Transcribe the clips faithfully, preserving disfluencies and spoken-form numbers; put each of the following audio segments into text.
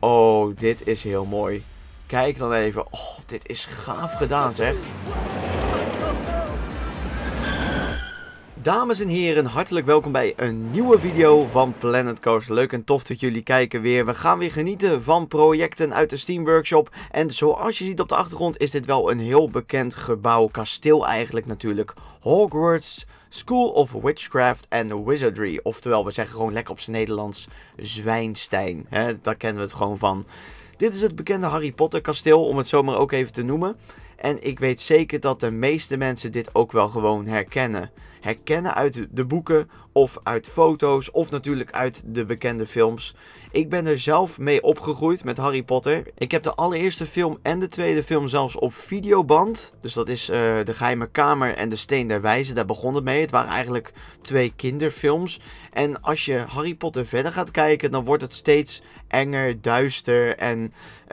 Oh, dit is heel mooi. Kijk dan even. Oh, dit is gaaf gedaan, zeg. Dames en heren, hartelijk welkom bij een nieuwe video van Planet Coaster. Leuk en tof dat jullie kijken weer. We gaan weer genieten van projecten uit de Steam Workshop. En zoals je ziet op de achtergrond is dit wel een heel bekend gebouw. Kasteel eigenlijk natuurlijk. Hogwarts School of Witchcraft and Wizardry. Oftewel, we zeggen gewoon lekker op zijn Nederlands Zwijnstein. He, daar kennen we het gewoon van. Dit is het bekende Harry Potter kasteel, om het zomaar ook even te noemen. En ik weet zeker dat de meeste mensen dit ook wel gewoon herkennen. Herkennen uit de boeken of uit foto's of natuurlijk uit de bekende films. Ik ben er zelf mee opgegroeid met Harry Potter. Ik heb de allereerste film en de tweede film zelfs op videoband. Dus dat is uh, De Geheime Kamer en De Steen der Wijzen. Daar begon het mee. Het waren eigenlijk twee kinderfilms. En als je Harry Potter verder gaat kijken, dan wordt het steeds enger, duister en uh,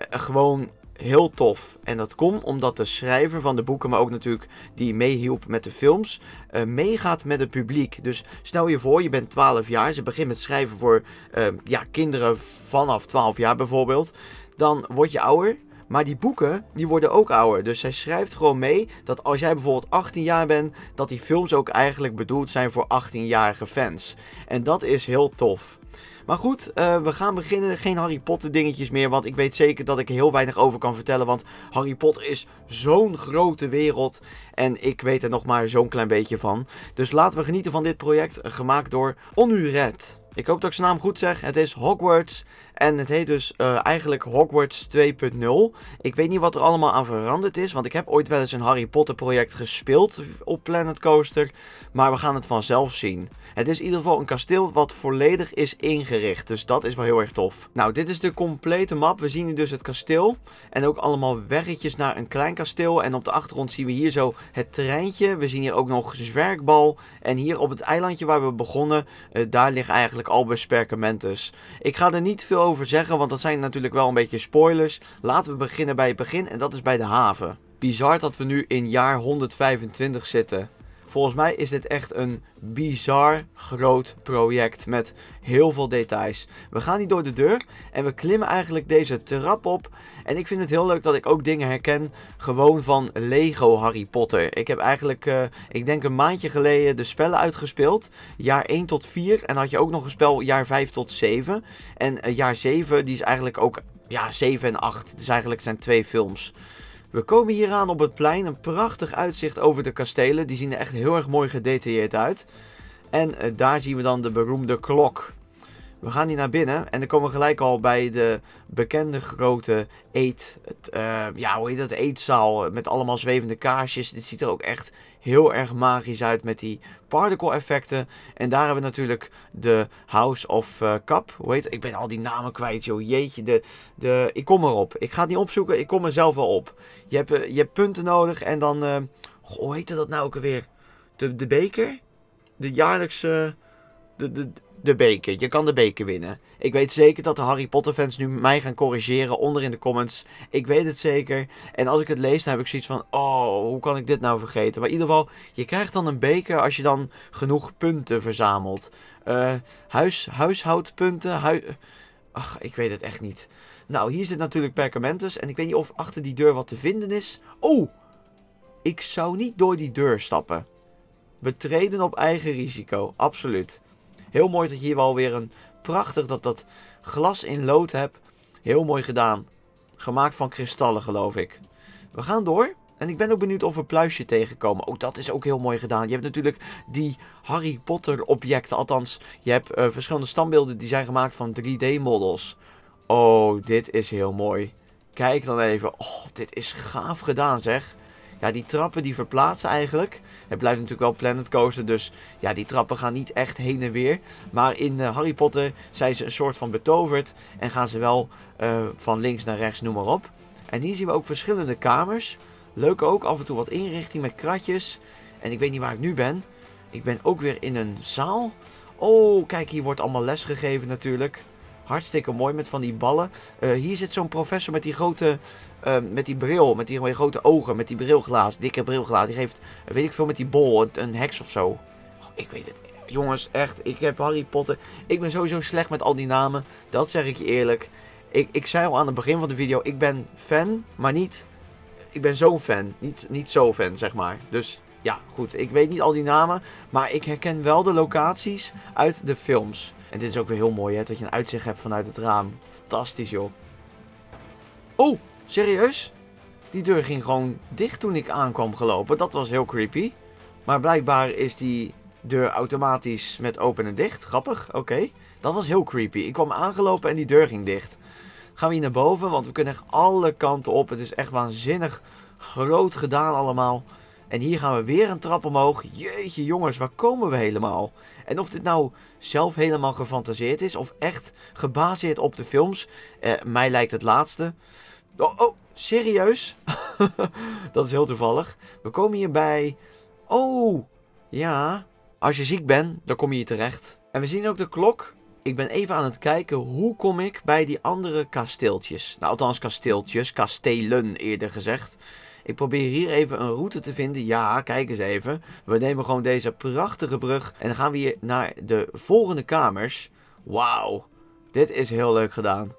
gewoon... heel tof. En dat komt omdat de schrijver van de boeken, maar ook natuurlijk die meehielp met de films, uh, meegaat met het publiek. Dus stel je voor, je bent twaalf jaar, ze begint met schrijven voor uh, ja, kinderen vanaf twaalf jaar bijvoorbeeld. Dan word je ouder, maar die boeken die worden ook ouder. Dus zij schrijft gewoon mee dat als jij bijvoorbeeld achttien jaar bent, dat die films ook eigenlijk bedoeld zijn voor achttienjarige fans. En dat is heel tof. Maar goed, uh, we gaan beginnen. Geen Harry Potter dingetjes meer, want ik weet zeker dat ik er heel weinig over kan vertellen. Want Harry Potter is zo'n grote wereld en ik weet er nog maar zo'n klein beetje van. Dus laten we genieten van dit project, gemaakt door Onuret. Ik hoop dat ik zijn naam goed zeg. Het is Hogwarts en het heet dus uh, eigenlijk Hogwarts twee punt nul. Ik weet niet wat er allemaal aan veranderd is, want ik heb ooit wel eens een Harry Potter project gespeeld op Planet Coaster. Maar we gaan het vanzelf zien. Het is in ieder geval een kasteel wat volledig is ingericht, dus dat is wel heel erg tof. Nou, dit is de complete map. We zien hier dus het kasteel en ook allemaal weggetjes naar een klein kasteel. En op de achtergrond zien we hier zo het treintje. We zien hier ook nog Zwerkbal. En hier op het eilandje waar we begonnen, uh, daar ligt eigenlijk Albus Perkamentus. Ik ga er niet veel over zeggen, want dat zijn natuurlijk wel een beetje spoilers. Laten we beginnen bij het begin en dat is bij de haven. Bizar dat we nu in jaar honderdvijfentwintig zitten. Volgens mij is dit echt een bizar groot project met heel veel details. We gaan hier door de deur en we klimmen eigenlijk deze trap op. En ik vind het heel leuk dat ik ook dingen herken gewoon van Lego Harry Potter. Ik heb eigenlijk, uh, ik denk een maandje geleden de spellen uitgespeeld. Jaar één tot vier en had je ook nog een spel jaar vijf tot zeven. En uh, jaar zeven die is eigenlijk ook, ja, zeven en acht. Dus eigenlijk zijn twee films. We komen hier aan op het plein, een prachtig uitzicht over de kastelen, die zien er echt heel erg mooi gedetailleerd uit. En uh, daar zien we dan de beroemde klok. We gaan hier naar binnen en dan komen we gelijk al bij de bekende grote eet, het, uh, ja, hoe heet dat, eetzaal met allemaal zwevende kaarsjes. Dit ziet er ook echt heel erg magisch uit met die particle effecten. En daar hebben we natuurlijk de House of uh, Cup. Hoe heet het? Ik ben al die namen kwijt, joh. Jeetje, de, de... ik kom erop. Ik ga het niet opzoeken, ik kom er zelf wel op. Je hebt, uh, je hebt punten nodig en dan... Uh... Goh, hoe heette dat nou ook alweer? De, de beker? De jaarlijkse... De, de, de beker. Je kan de beker winnen. Ik weet zeker dat de Harry Potter fans nu mij gaan corrigeren onder in de comments. Ik weet het zeker. En als ik het lees, dan heb ik zoiets van... Oh, hoe kan ik dit nou vergeten? Maar in ieder geval, je krijgt dan een beker als je dan genoeg punten verzamelt. Uh, huis, huishoudpunten. Hui... Ach, ik weet het echt niet. Nou, hier zit natuurlijk Perkamentus. En ik weet niet of achter die deur wat te vinden is. Oh! Ik zou niet door die deur stappen. We treden op eigen risico. Absoluut. Heel mooi dat je hier wel weer een prachtig dat dat glas in lood hebt. Heel mooi gedaan. Gemaakt van kristallen, geloof ik. We gaan door. En ik ben ook benieuwd of we pluisje tegenkomen. Oh, dat is ook heel mooi gedaan. Je hebt natuurlijk die Harry Potter objecten. Althans, je hebt uh, verschillende standbeelden die zijn gemaakt van drie D models. Oh, dit is heel mooi. Kijk dan even. Oh, dit is gaaf gedaan, zeg. Ja, die trappen die verplaatsen eigenlijk. Het blijft natuurlijk wel Planet Coaster, dus ja, die trappen gaan niet echt heen en weer. Maar in uh, Harry Potter zijn ze een soort van betoverd en gaan ze wel uh, van links naar rechts, noem maar op. En hier zien we ook verschillende kamers. Leuk ook, af en toe wat inrichting met kratjes. En ik weet niet waar ik nu ben. Ik ben ook weer in een zaal. Oh, kijk, hier wordt allemaal les gegeven natuurlijk. Hartstikke mooi met van die ballen. Uh, hier zit zo'n professor met die grote... Uh, met die bril, met die grote ogen, met die brilglaas, dikke brilglaas. Die geeft, weet ik veel, met die bol, een, een heks of zo. Goh, ik weet het. Jongens, echt, ik heb Harry Potter. Ik ben sowieso slecht met al die namen. Dat zeg ik je eerlijk. Ik, ik zei al aan het begin van de video, ik ben fan, maar niet... Ik ben zo'n fan, niet, niet zo fan, zeg maar. Dus ja, goed, ik weet niet al die namen, maar ik herken wel de locaties uit de films. En dit is ook weer heel mooi, hè, dat je een uitzicht hebt vanuit het raam. Fantastisch, joh. Oh, serieus? Die deur ging gewoon dicht toen ik aankwam gelopen. Dat was heel creepy. Maar blijkbaar is die deur automatisch met open en dicht. Grappig, oké. Okay. Dat was heel creepy. Ik kwam aangelopen en die deur ging dicht. Gaan we hier naar boven, want we kunnen echt alle kanten op. Het is echt waanzinnig groot gedaan allemaal. En hier gaan we weer een trap omhoog. Jeetje jongens, waar komen we helemaal? En of dit nou zelf helemaal gefantaseerd is of echt gebaseerd op de films. Eh, mij lijkt het laatste. Oh, oh serieus? Dat is heel toevallig. We komen hier bij... Oh, ja. Als je ziek bent, dan kom je hier terecht. En we zien ook de klok. Ik ben even aan het kijken, hoe kom ik bij die andere kasteeltjes? Nou, althans kasteeltjes, kastelen eerder gezegd. Ik probeer hier even een route te vinden. Ja, kijk eens even. We nemen gewoon deze prachtige brug. En dan gaan we hier naar de volgende kamers. Wauw, dit is heel leuk gedaan.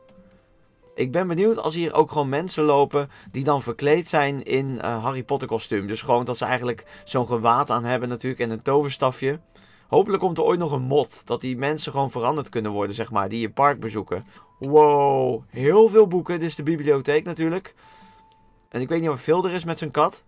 Ik ben benieuwd als hier ook gewoon mensen lopen die dan verkleed zijn in uh, Harry Potter kostuum. Dus gewoon dat ze eigenlijk zo'n gewaad aan hebben natuurlijk en een toverstafje. Hopelijk komt er ooit nog een mod, dat die mensen gewoon veranderd kunnen worden, zeg maar, die je park bezoeken. Wow, heel veel boeken. Dit is de bibliotheek natuurlijk. En ik weet niet of veel er is met zijn kat,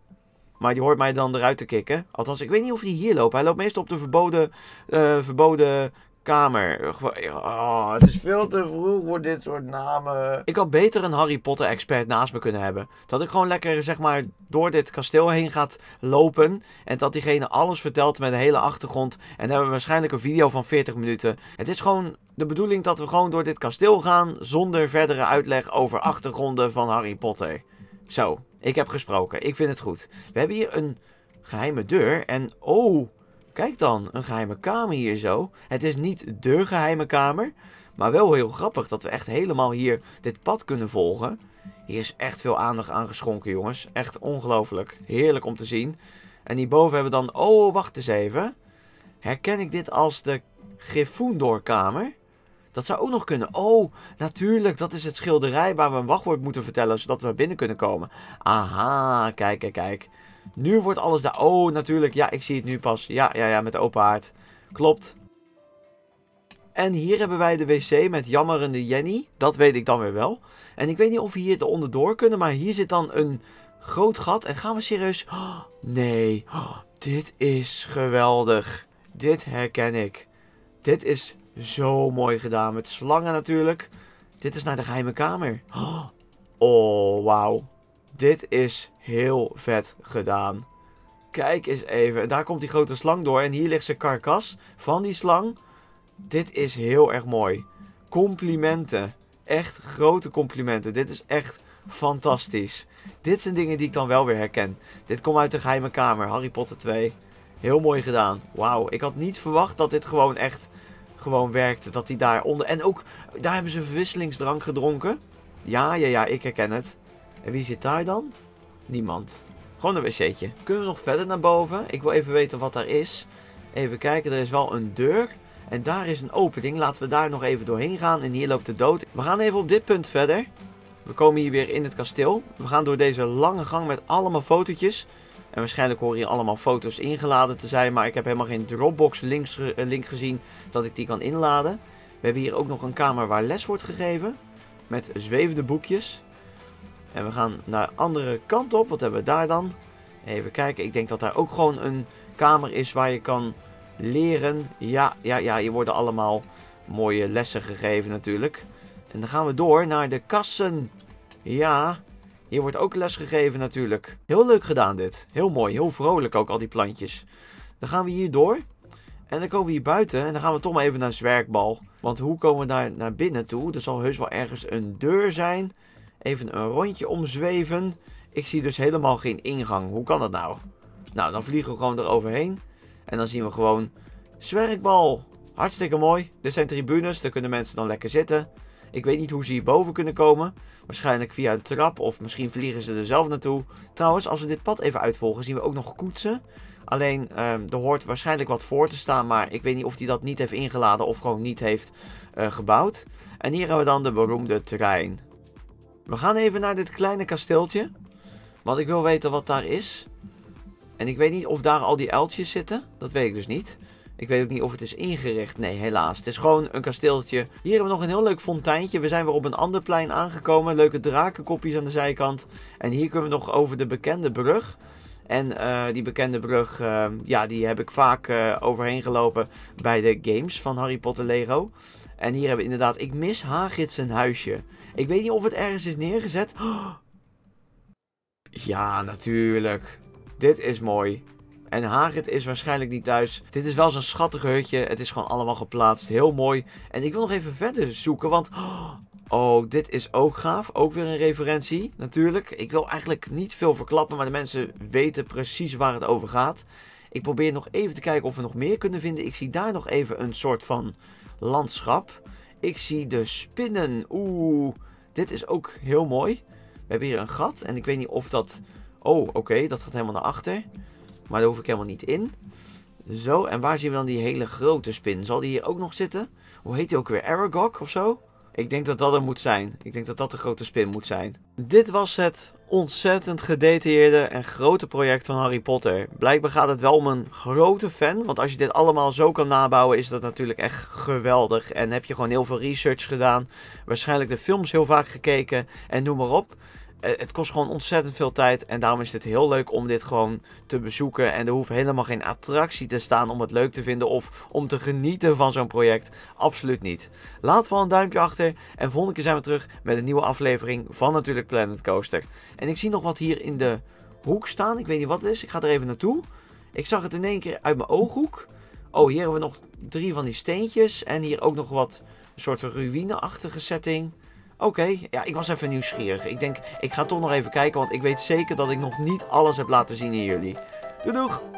maar die hoort mij dan eruit te kicken. Althans, ik weet niet of hij hier loopt. Hij loopt meestal op de verboden, uh, verboden kamer. Oh, het is veel te vroeg voor dit soort namen. Ik had beter een Harry Potter expert naast me kunnen hebben. Dat ik gewoon lekker, zeg maar, door dit kasteel heen gaat lopen. En dat diegene alles vertelt met de hele achtergrond. En daar hebben we waarschijnlijk een video van veertig minuten. Het is gewoon de bedoeling dat we gewoon door dit kasteel gaan. Zonder verdere uitleg over achtergronden van Harry Potter. Zo, ik heb gesproken. Ik vind het goed. We hebben hier een geheime deur. En oh, kijk dan, een geheime kamer hier zo. Het is niet de geheime kamer. Maar wel heel grappig dat we echt helemaal hier dit pad kunnen volgen. Hier is echt veel aandacht aan geschonken, jongens. Echt ongelooflijk. Heerlijk om te zien. En hierboven hebben we dan... Oh, wacht eens even. Herken ik dit als de Griffoendoorkamer? Dat zou ook nog kunnen. Oh, natuurlijk. Dat is het schilderij waar we een wachtwoord moeten vertellen. Zodat we naar binnen kunnen komen. Aha, kijk, kijk, kijk. Nu wordt alles daar... Oh, natuurlijk. Ja, ik zie het nu pas. Ja, ja, ja, met de open haard. Klopt. En hier hebben wij de wc met jammerende Jenny. Dat weet ik dan weer wel. En ik weet niet of we hier eronder door kunnen. Maar hier zit dan een groot gat. En gaan we serieus... Oh, nee. Oh, dit is geweldig. Dit herken ik. Dit is... Zo mooi gedaan, met slangen natuurlijk. Dit is naar de geheime kamer. Oh, wauw. Dit is heel vet gedaan. Kijk eens even. Daar komt die grote slang door. En hier ligt zijn karkas van die slang. Dit is heel erg mooi. Complimenten. Echt grote complimenten. Dit is echt fantastisch. Dit zijn dingen die ik dan wel weer herken. Dit komt uit de geheime kamer. Harry Potter twee. Heel mooi gedaan. Wauw, ik had niet verwacht dat dit gewoon echt... Gewoon werkte, dat hij daaronder... En ook, daar hebben ze verwisselingsdrank gedronken. Ja, ja, ja, ik herken het. En wie zit daar dan? Niemand. Gewoon een wc'tje. Kunnen we nog verder naar boven? Ik wil even weten wat daar is. Even kijken, er is wel een deur. En daar is een opening. Laten we daar nog even doorheen gaan. En hier loopt de dood. We gaan even op dit punt verder. We komen hier weer in het kasteel. We gaan door deze lange gang met allemaal fotootjes. En waarschijnlijk horen hier allemaal foto's ingeladen te zijn. Maar ik heb helemaal geen Dropbox links, link gezien dat ik die kan inladen. We hebben hier ook nog een kamer waar les wordt gegeven. Met zwevende boekjes. En we gaan naar de andere kant op. Wat hebben we daar dan? Even kijken. Ik denk dat daar ook gewoon een kamer is waar je kan leren. Ja, ja, ja. Hier worden allemaal mooie lessen gegeven natuurlijk. En dan gaan we door naar de kassen. Ja... Hier wordt ook les gegeven natuurlijk. Heel leuk gedaan dit. Heel mooi. Heel vrolijk ook al die plantjes. Dan gaan we hier door. En dan komen we hier buiten. En dan gaan we toch maar even naar Zwerkbal. Want hoe komen we daar naar binnen toe? Er zal heus wel ergens een deur zijn. Even een rondje omzweven. Ik zie dus helemaal geen ingang. Hoe kan dat nou? Nou, dan vliegen we gewoon eroverheen. En dan zien we gewoon Zwerkbal. Hartstikke mooi. Dit zijn tribunes. Daar kunnen mensen dan lekker zitten. Ik weet niet hoe ze hierboven kunnen komen. Waarschijnlijk via een trap of misschien vliegen ze er zelf naartoe. Trouwens, als we dit pad even uitvolgen zien we ook nog koetsen. Alleen, um, er hoort waarschijnlijk wat voor te staan. Maar ik weet niet of hij dat niet heeft ingeladen of gewoon niet heeft uh, gebouwd. En hier hebben we dan de beroemde trein. We gaan even naar dit kleine kasteeltje. Want ik wil weten wat daar is. En ik weet niet of daar al die uiltjes zitten. Dat weet ik dus niet. Ik weet ook niet of het is ingericht. Nee, helaas. Het is gewoon een kasteeltje. Hier hebben we nog een heel leuk fonteintje. We zijn weer op een ander plein aangekomen. Leuke drakenkopjes aan de zijkant. En hier kunnen we nog over de bekende brug. En uh, die bekende brug, uh, ja, die heb ik vaak uh, overheen gelopen bij de games van Harry Potter Lego. En hier hebben we inderdaad, ik mis Hagrid zijn huisje. Ik weet niet of het ergens is neergezet. Oh. Ja, natuurlijk. Dit is mooi. En Hagrid is waarschijnlijk niet thuis. Dit is wel zo'n schattig hutje. Het is gewoon allemaal geplaatst. Heel mooi. En ik wil nog even verder zoeken, want... Oh, dit is ook gaaf. Ook weer een referentie, natuurlijk. Ik wil eigenlijk niet veel verklappen, maar de mensen weten precies waar het over gaat. Ik probeer nog even te kijken of we nog meer kunnen vinden. Ik zie daar nog even een soort van landschap. Ik zie de spinnen. Oeh, dit is ook heel mooi. We hebben hier een gat en ik weet niet of dat... Oh, oké, okay, dat gaat helemaal naar achter. Maar daar hoef ik helemaal niet in. Zo, en waar zien we dan die hele grote spin? Zal die hier ook nog zitten? Hoe heet die ook weer? Aragog of zo? Ik denk dat dat er moet zijn. Ik denk dat dat de grote spin moet zijn. Dit was het ontzettend gedetailleerde en grote project van Harry Potter. Blijkbaar gaat het wel om een grote fan. Want als je dit allemaal zo kan nabouwen is dat natuurlijk echt geweldig. En heb je gewoon heel veel research gedaan. Waarschijnlijk de films heel vaak gekeken en noem maar op. Het kost gewoon ontzettend veel tijd en daarom is het heel leuk om dit gewoon te bezoeken. En er hoeft helemaal geen attractie te staan om het leuk te vinden of om te genieten van zo'n project. Absoluut niet. Laat wel een duimpje achter en volgende keer zijn we terug met een nieuwe aflevering van natuurlijk Planet Coaster. En ik zie nog wat hier in de hoek staan. Ik weet niet wat het is. Ik ga er even naartoe. Ik zag het in één keer uit mijn ooghoek. Oh, hier hebben we nog drie van die steentjes en hier ook nog wat een soort ruïneachtige setting. Oké, okay, ja, ik was even nieuwsgierig. Ik denk, ik ga toch nog even kijken, want ik weet zeker dat ik nog niet alles heb laten zien aan jullie. Doei doeg!